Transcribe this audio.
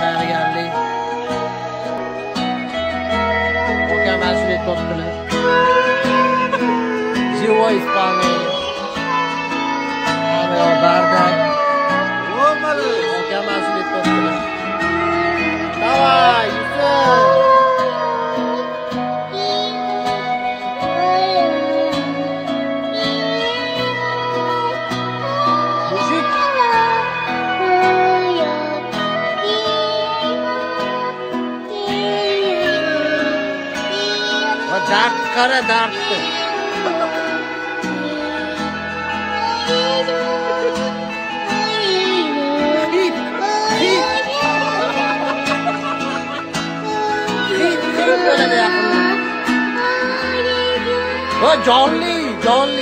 Här är Galli. Och kan man se på spelet. Joy Spani. Här Bardak. Och kan man se på spelet. Davai! Dert kara dertti. Hit, hit. Hit, böyle de yapalım. O Jolly, Jolly.